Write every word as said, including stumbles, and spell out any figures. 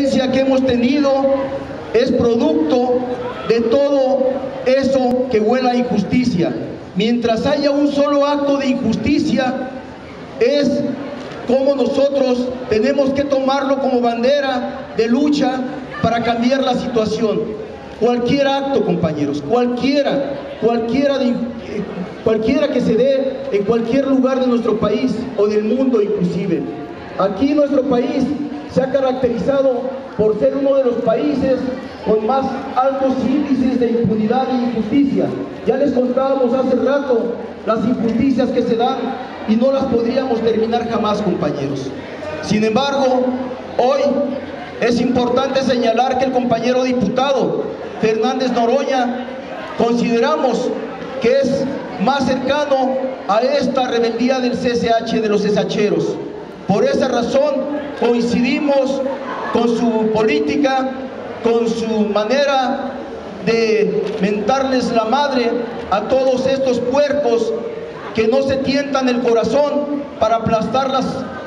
herencia que hemos tenido es producto de todo eso que huele a injusticia. Mientras haya un solo acto de injusticia, es como nosotros tenemos que tomarlo como bandera de lucha para cambiar la situación. Cualquier acto, compañeros, cualquiera, cualquiera, de, eh, cualquiera que se dé en cualquier lugar de nuestro país o del mundo inclusive. Aquí nuestro país se ha caracterizado por ser uno de los países con más altos índices de impunidad e injusticia. Ya les contábamos hace rato las injusticias que se dan y no las podríamos terminar jamás, compañeros. Sin embargo, hoy es importante señalar que el compañero diputado Fernández Noroña consideramos que es más cercano a esta rebeldía del C C H, de los cesacheros. Por esa razón coincidimos con su política, con su manera de mentarles la madre a todos estos puercos que no se tientan el corazón para aplastar las